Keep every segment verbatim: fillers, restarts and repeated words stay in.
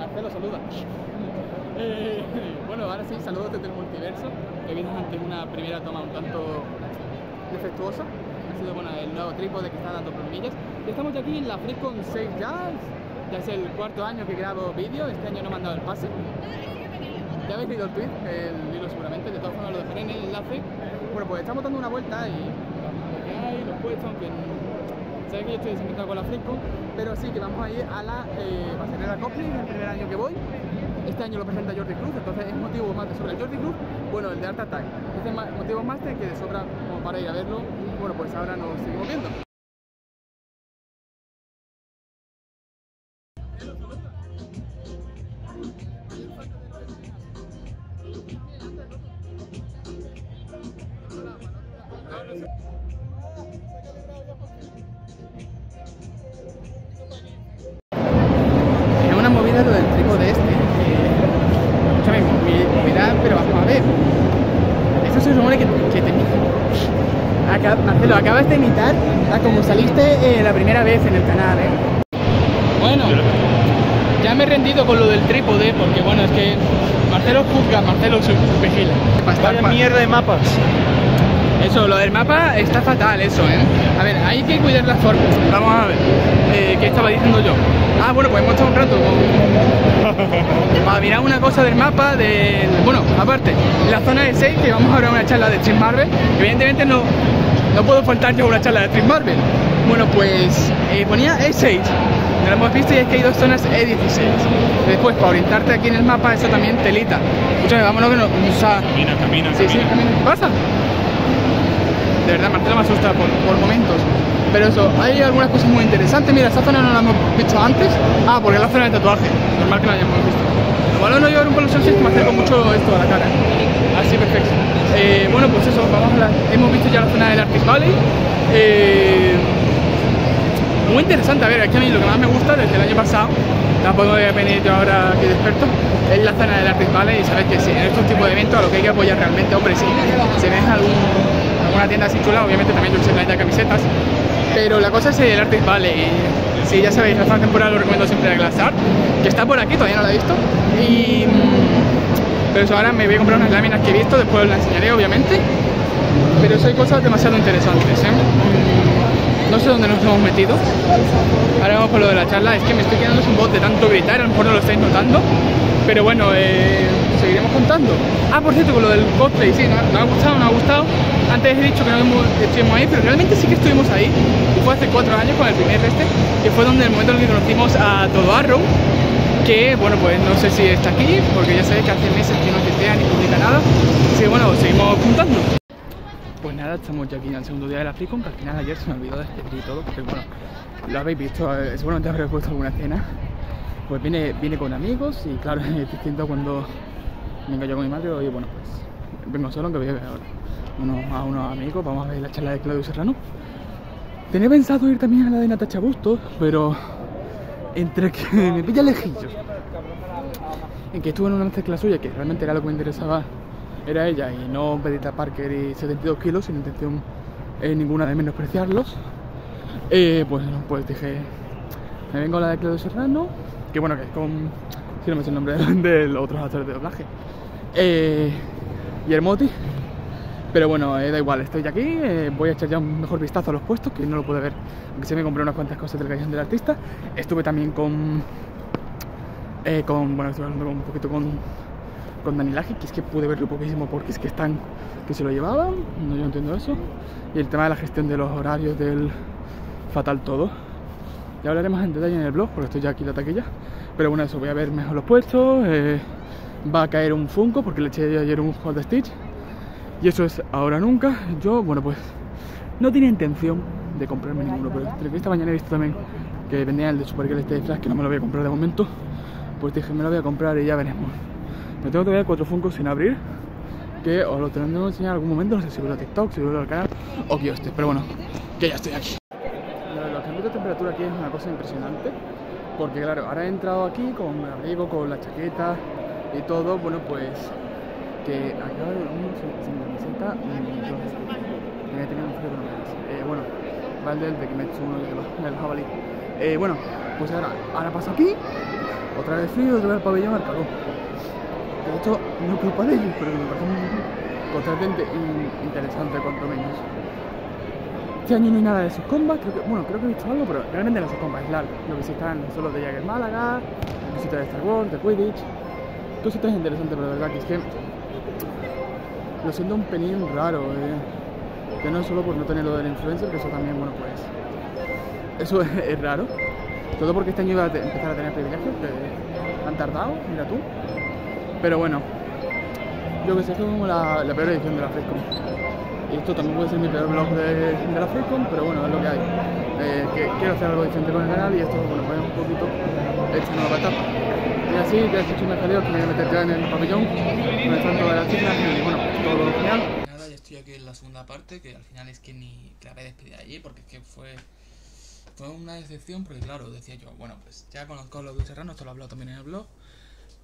Marcelo, saluda. eh, bueno, ahora sí, saludos desde el multiverso, que vimos antes una primera toma un tanto defectuosa. Ha sido bueno el nuevo trípode que está dando problemillas. Estamos ya aquí en la Freakcon seis ya. Ya es el cuarto año que grabo vídeo, este año no me han dado el pase. Ya habéis leído el tweet, el hilo seguramente, de todas formas lo dejaré en el enlace. Bueno, pues estamos dando una vuelta y lo que hay, los puestos, aunque sabéis que yo estoy desinventado con la Freakcon, pero sí que vamos a ir a la eh, pasarela Coffee, es el primer año que voy. Este año lo presenta Jordi Cruz, entonces es motivo más de sobre el Jordi Cruz, bueno, el de Art Attack. Este es motivo más de que de sobra como para ir a verlo. Bueno, pues ahora nos seguimos viendo. Marcelo, acabas de imitar a como saliste eh, la primera vez en el canal, ¿eh? Bueno, ya me he rendido con lo del trípode, porque bueno, es que Marcelo juzga, Marcelo vigila. Vaya mierda de mapas. Eso, lo del mapa está fatal, eso, ¿eh? A ver, hay que cuidar las formas. Vamos a ver, eh, ¿qué estaba diciendo yo? Ah, bueno, pues hemos estado un rato para mirar una cosa del mapa, del... Bueno, aparte, la zona de seis, que vamos a ver una charla de Trin Marvel, que evidentemente no... No puedo faltar yo una charla de Trin Marvel. Bueno, pues eh, ponía E seis. No lo hemos visto y es que hay dos zonas E dieciséis. Después, para orientarte aquí en el mapa, eso también telita. Escúchame, vámonos que no... O sea, camina, camina, sí, camina. Sí, camina. ¿Pasa? De verdad, Marcelo me asusta por, por momentos. Pero eso, hay algunas cosas muy interesantes. Mira, esa zona no la hemos visto antes. Ah, porque es la zona de tatuaje. Normal que no la hayamos visto. Lo malo no llevar un pollution system, acerco mucho esto a la cara. Así, perfecto. Eh, bueno, pues eso, vamos a la... Hemos visto ya la zona del Arctic Valley. Eh, muy interesante, a ver, aquí a mí lo que más me gusta desde el año pasado, tampoco voy a venir yo ahora que experto, es la zona del Arctic Valley y sabes que sí, en estos tipos de eventos a lo que hay que apoyar realmente, hombre, sí, se ven algún, alguna tienda así chula, obviamente también yo sé la de camisetas, pero la cosa es el Arctic Valley. Si sí, ya sabéis, la zona temporal lo recomiendo siempre a Glassart, que está por aquí, todavía no la he visto, y... Pero eso, ahora me voy a comprar unas láminas que he visto, después las enseñaré obviamente. Pero eso hay cosas demasiado interesantes, ¿eh? No sé dónde nos hemos metido. Ahora vamos por lo de la charla, es que me estoy quedando sin voz de tanto gritar, a lo mejor no lo estáis notando. Pero bueno, eh, seguiremos contando. Ah, por cierto, con lo del cosplay, sí, nos no ha gustado, nos ha gustado. Antes he dicho que no estuvimos ahí, pero realmente sí que estuvimos ahí. Y fue hace cuatro años con el primer este, que fue donde el momento en el que conocimos a Todo Arrow. Que, bueno, pues no sé si está aquí, porque ya sabéis que hace meses que no tuitea ni publica nada. Así que bueno, seguimos juntando. Pues nada, estamos ya aquí al segundo día de la Freakcon, que al final ayer se me olvidó de despedir y todo, porque bueno, lo habéis visto, eh, seguramente habréis puesto alguna escena. Pues viene, viene con amigos y claro, es distinto cuando vengo yo con mi madre, y bueno, pues vengo solo, que voy a ver ahora unos, a unos amigos, vamos a ver la charla de Claudio Serrano. Tenía pensado ir también a la de Natacha Bustos, pero... entre que me pilla lejillo, en que estuve en una masterclass suya, que realmente era lo que me interesaba, era ella, y no Pedita Parker y setenta y dos kilos, sin intención eh, ninguna de menospreciarlos, eh, pues, pues dije, me vengo a la de Claudio Serrano, que bueno, que es con, si no me sé el nombre de los otros actores de doblaje, eh, y el Moti, pero bueno, eh, da igual, estoy aquí, eh, voy a echar ya un mejor vistazo a los puestos, que no lo pude ver, aunque sí me compré unas cuantas cosas del callejón del artista. Estuve también con... Eh, con bueno, estuve hablando un poquito con, con Dani Laje, que es que pude verlo poquísimo porque es que están... que se lo llevaban, no, yo no entiendo eso. Y el tema de la gestión de los horarios del... fatal todo. Ya hablaré más en detalle en el blog, porque estoy ya aquí en la taquilla. Pero bueno, eso, voy a ver mejor los puestos, eh, va a caer un Funko, porque le eché ayer un juego de Stitch. Y eso es ahora nunca. Yo, bueno, pues no tenía intención de comprarme ninguno, pero entre que esta mañana he visto también que vendía el de Supergirl este de Flash, que no me lo voy a comprar de momento, pues dije, me lo voy a comprar y ya veremos. Me tengo todavía cuatro Funkos sin abrir, que os lo tendré que enseñar en algún momento, no sé si vuelvo a TikTok, si vuelvo al canal o que hostia, pero bueno, que ya estoy aquí. Los cambios de temperatura aquí es una cosa impresionante, porque claro, ahora he entrado aquí con mi abrigo, con la chaqueta y todo, bueno, pues... que acá uno cincuenta y siete tenía que tener un frío con bueno, vale, el de que me he hecho uno de los jabalí. Eh, bueno, pues ahora, ahora paso aquí Otra vez frío, otra vez el pabellón al calor. De hecho, no es culpa de ellos, pero me parece muy contratante y interesante cuanto menos. Este año no hay nada de sus combats, creo que, bueno, creo que he visto algo, pero realmente no sus combats es largo. Lo que sí están son los de Jäger Málaga, cositas de Star Wars, de Quidditch, cositas interesantes, pero de verdad que es que lo siento un pelín raro, eh. que no es solo por no tener lo del influencer, que eso también, bueno, pues eso es, es raro. Todo porque este año iba a empezar a tener privilegios, que han tardado, mira tú. Pero bueno, yo que sé, es como la, la peor edición de la Freakcon. Y esto también puede ser mi peor vlog de, de la Freakcon, pero bueno, es lo que hay. Eh, que quiero hacer algo diferente con el canal y esto, bueno, pues un poquito esta nueva etapa. Y así, ya he hecho un escaleo que me voy a meter ya en el pabellón, donde están todas las chicas y bueno, pues todo lo final. Nada, ya estoy aquí en la segunda parte, que al final es que ni grabé despedida allí, porque es que fue... Fue una decepción porque, claro, decía yo, bueno, pues ya conozco a Claudio Serrano, esto lo he hablado también en el blog.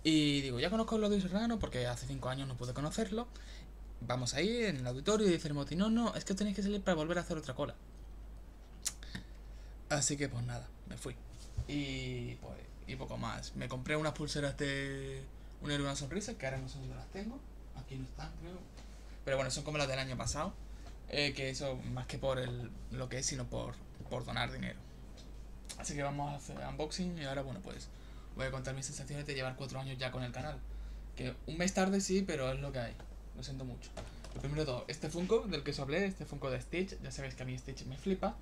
Y digo, ya conozco a Claudio Serrano porque hace cinco años no pude conocerlo. Vamos ahí en el auditorio y dice el Moti, no, no, es que tenéis que salir para volver a hacer otra cola. Así que, pues nada, me fui. Y, pues, y poco más. Me compré unas pulseras de un héroe y una sonrisa, que ahora no sé dónde las tengo. Aquí no están, creo. Pero bueno, son como las del año pasado. Eh, que eso, más que por el, lo que es, sino por, por donar dinero. Así que vamos a hacer unboxing y ahora, bueno, pues voy a contar mis sensaciones de llevar cuatro años ya con el canal. Que un mes tarde sí, pero es lo que hay. Lo siento mucho. Lo primero de todo, este Funko del que os hablé, este Funko de Stitch, ya sabéis que a mí Stitch me flipa.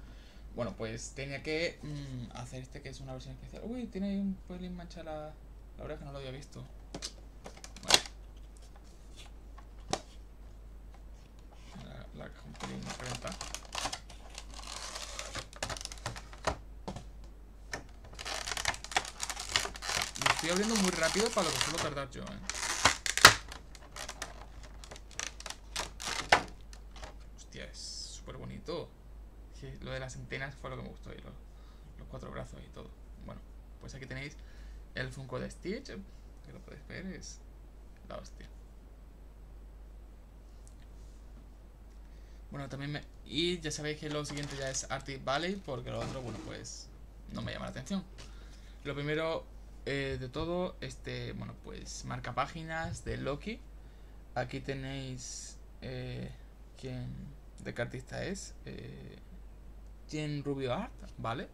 Bueno, pues tenía que mmm, hacer este que es una versión especial. Uy, tiene ahí un pelín mancha la, la oreja, no lo había visto. Bueno. La, la un pelín frente. Estoy abriendo muy rápido para lo que suelo tardar yo, eh. Hostia, es súper bonito. Sí, lo de las antenas fue lo que me gustó, y los, los cuatro brazos y todo. Bueno, pues aquí tenéis el Funko de Stitch, que lo podéis ver, es la hostia. Bueno, también me... Y ya sabéis que lo siguiente ya es Arctic Valley, porque lo otro, bueno, pues no me llama la atención. Lo primero... Eh, de todo, este, bueno, pues marca páginas de Loki. Aquí tenéis eh, quién, de qué artista es, eh, Jenn Rubio Art, ¿vale?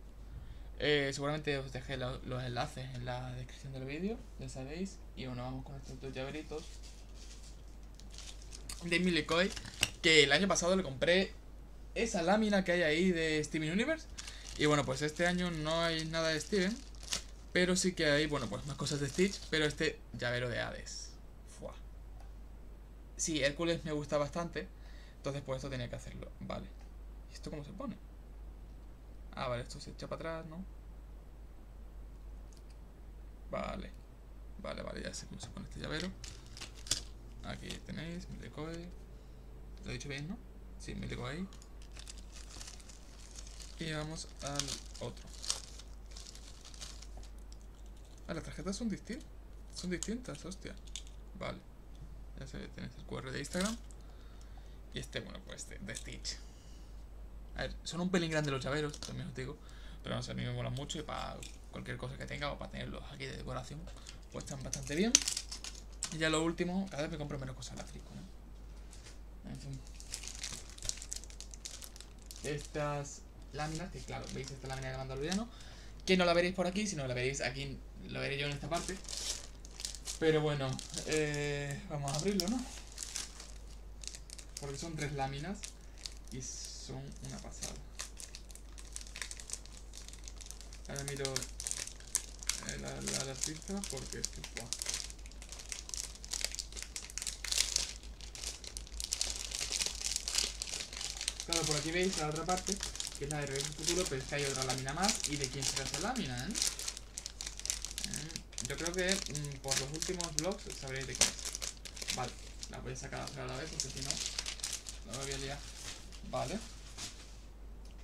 Eh, seguramente os dejé lo, los enlaces en la descripción del vídeo, ya sabéis. Y bueno, vamos con estos dos llaveritos de Mili Koey, que el año pasado le compré esa lámina que hay ahí de Steven Universe. Y bueno, pues este año no hay nada de Steven, pero sí que hay, bueno, pues más cosas de Stitch. Pero este llavero de Hades. Fua. Sí, Hércules me gusta bastante. Entonces, pues esto tenía que hacerlo. Vale. ¿Y esto cómo se pone? Ah, vale, esto se echa para atrás, ¿no? Vale. Vale, vale, ya sé cómo se pone este llavero. Aquí tenéis, Mili Koey. Lo he dicho bien, ¿no? Sí, Mili Koey. Y vamos al otro. Ah, las tarjetas son distintas, son distintas, hostia. Vale, ya se ve, tenéis el cu erre de Instagram. Y este, bueno, pues de, de Stitch. A ver, son un pelín grandes los llaveros, también os digo. Pero no sé, a mí me molan mucho y para cualquier cosa que tenga o para tenerlos aquí de decoración, pues están bastante bien. Y ya lo último, cada vez me compro menos cosas en la Freakcon, ¿no? En fin. Estas láminas, que claro, veis esta lámina de Mandaloriano, que no la veréis por aquí, sino la veréis aquí, la veré yo en esta parte. Pero bueno, eh, vamos a abrirlo, ¿no? Porque son tres láminas y son una pasada. Ahora miro eh, la, la, la artista porque es que... Wow. Claro, por aquí veis la otra parte, que es la de Regreso al Futuro, pero es que hay otra lámina más. ¿Y de quién será esa lámina, eh? Yo creo que mm, por los últimos vlogs sabréis de qué es. Vale, la voy a sacar a la vez porque si no, no me voy a liar. Vale.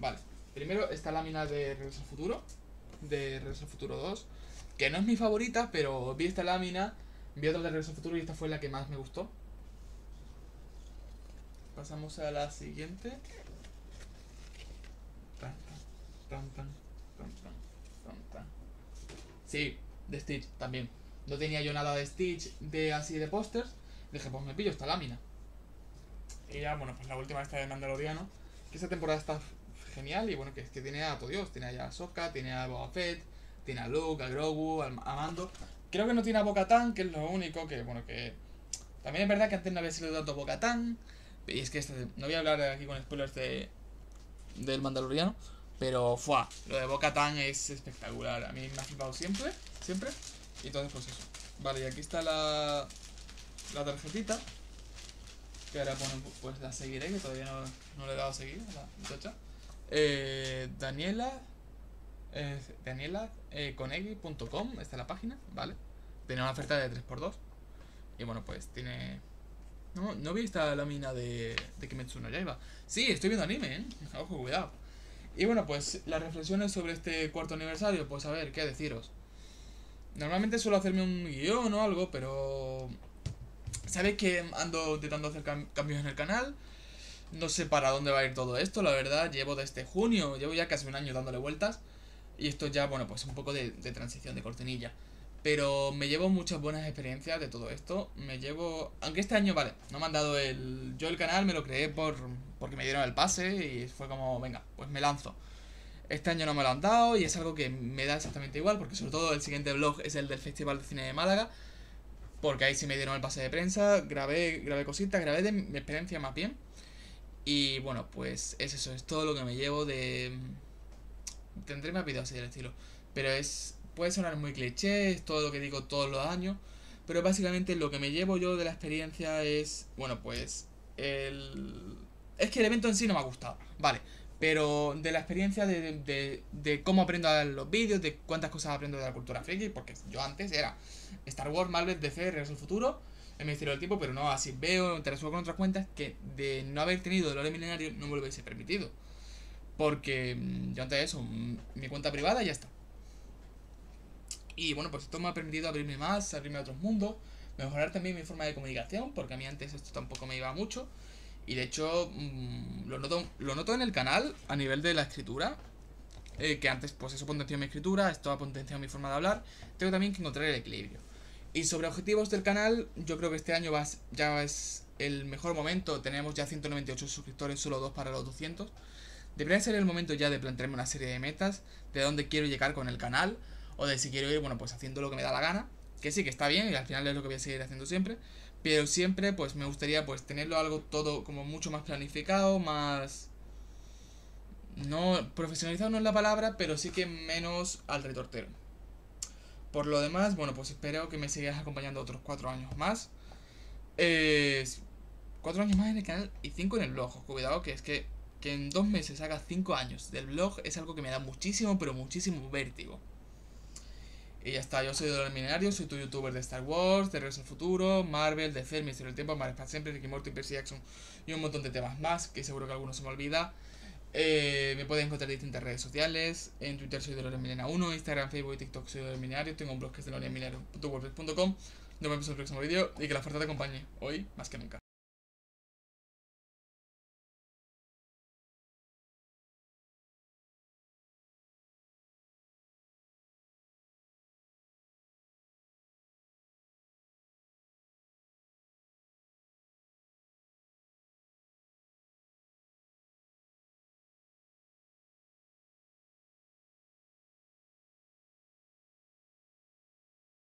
Vale, primero esta lámina de Regreso al Futuro, de Regreso al Futuro dos, que no es mi favorita, pero vi esta lámina, vi otra de Regreso al Futuro y esta fue la que más me gustó. Pasamos a la siguiente. Tan, tan, tan, tan, tan, tan, tan, tan. Sí, de Stitch también. No tenía yo nada de Stitch de así de pósters. Dije, pues me pillo esta lámina. Y ya, bueno, pues la última esta de Mandaloriano, que esta temporada está genial. Y bueno, que es que tiene a todo Dios. Tiene a Sokka, tiene a Boba Fett, tiene a Luke, a Grogu, a Mando. Creo que no tiene a Bo-Katan, que es lo único que, bueno, que... También es verdad que antes no había sido tanto Bo-Katan. Y es que este, no voy a hablar aquí con spoilers de... del Mandaloriano. Pero, fuá, lo de Bo-Katan es espectacular. A mí me ha flipado siempre, siempre. Y entonces, pues eso. Vale, y aquí está la... la tarjetita. Que ahora ponen, pues la seguiré, que todavía no, no le he dado a seguir a la muchacha. Eh, Daniela... Eh, Daniela Azconegui punto com, eh, está la página, ¿vale? Tiene una oferta de tres por dos. Y bueno, pues tiene... No, no vi esta lámina de, de Kimetsu no Yaiba. Sí, estoy viendo anime, ¿eh? Ojo, cuidado. Y bueno, pues las reflexiones sobre este cuarto aniversario, pues a ver, ¿qué deciros? Normalmente suelo hacerme un guión o algo, pero... Sabéis que ando intentando hacer cam cambios en el canal. No sé para dónde va a ir todo esto, la verdad. Llevo desde junio, llevo ya casi un año dándole vueltas. Y esto ya, bueno, pues un poco de, de transición, de cortinilla. Pero me llevo muchas buenas experiencias de todo esto. Me llevo... Aunque este año, vale, no me han dado el... Yo el canal me lo creé por porque me dieron el pase y fue como, venga, pues me lanzo. Este año no me lo han dado y es algo que me da exactamente igual. Porque sobre todo el siguiente vlog es el del Festival de Cine de Málaga. Porque ahí sí me dieron el pase de prensa. Grabé, grabé cositas, grabé de mi experiencia más bien. Y bueno, pues es eso, es todo lo que me llevo de... Tendré más videos así del estilo. Pero es... Puede sonar muy cliché, es todo lo que digo todos los años. Pero básicamente lo que me llevo yo de la experiencia es... Bueno, pues... El... Es que el evento en sí no me ha gustado, vale. Pero de la experiencia de, de, de cómo aprendo a los vídeos, de cuántas cosas aprendo de la cultura friki. Porque yo antes era Star Wars, Marvel, D C, Regreso al Futuro, El Ministerio del Tiempo. Pero no, así veo, interactúo con otras cuentas que de no haber tenido Delorean Milenario no me lo hubiese permitido. Porque yo antes de eso, mi cuenta privada y ya está. Y bueno, pues esto me ha permitido abrirme más, abrirme a otros mundos. Mejorar también mi forma de comunicación, porque a mí antes esto tampoco me iba mucho. Y de hecho, mmm, lo, noto, lo noto en el canal a nivel de la escritura. Eh, que antes, pues eso potenció mi escritura, esto ha potenciado mi forma de hablar. Tengo también que encontrar el equilibrio. Y sobre objetivos del canal, yo creo que este año vas, ya es el mejor momento. Tenemos ya ciento noventa y ocho suscriptores, solo dos para los doscientos. Debería ser el momento ya de plantearme una serie de metas, de dónde quiero llegar con el canal, o de si quiero ir, bueno, pues haciendo lo que me da la gana. Que sí, que está bien, y al final es lo que voy a seguir haciendo siempre. Pero siempre, pues me gustaría, pues tenerlo algo todo como mucho más planificado, más... No, profesionalizado no es la palabra, pero sí que menos al retortero. Por lo demás, bueno, pues espero que me sigas acompañando otros cuatro años más. Eh, cuatro años más en el canal y cinco en el blog. Cuidado, que es que, que en dos meses haga cinco años del blog es algo que me da muchísimo, pero muchísimo vértigo. Y ya está, yo soy Delorean Milenario, soy tu youtuber de Star Wars, de Regreso al Futuro, Marvel, D C, El Ministerio del Tiempo, Marvel para siempre, Ricky Morty, Percy Jackson y un montón de temas más, que seguro que algunos se me olvida. Eh, me pueden encontrar en distintas redes sociales, en Twitter soy Delorean Milenario uno, Instagram, Facebook y TikTok soy Delorean Milenario, tengo un blog que es delorean milenario punto wordpress punto com. Nos vemos en el próximo vídeo y que la fuerza te acompañe, hoy más que nunca.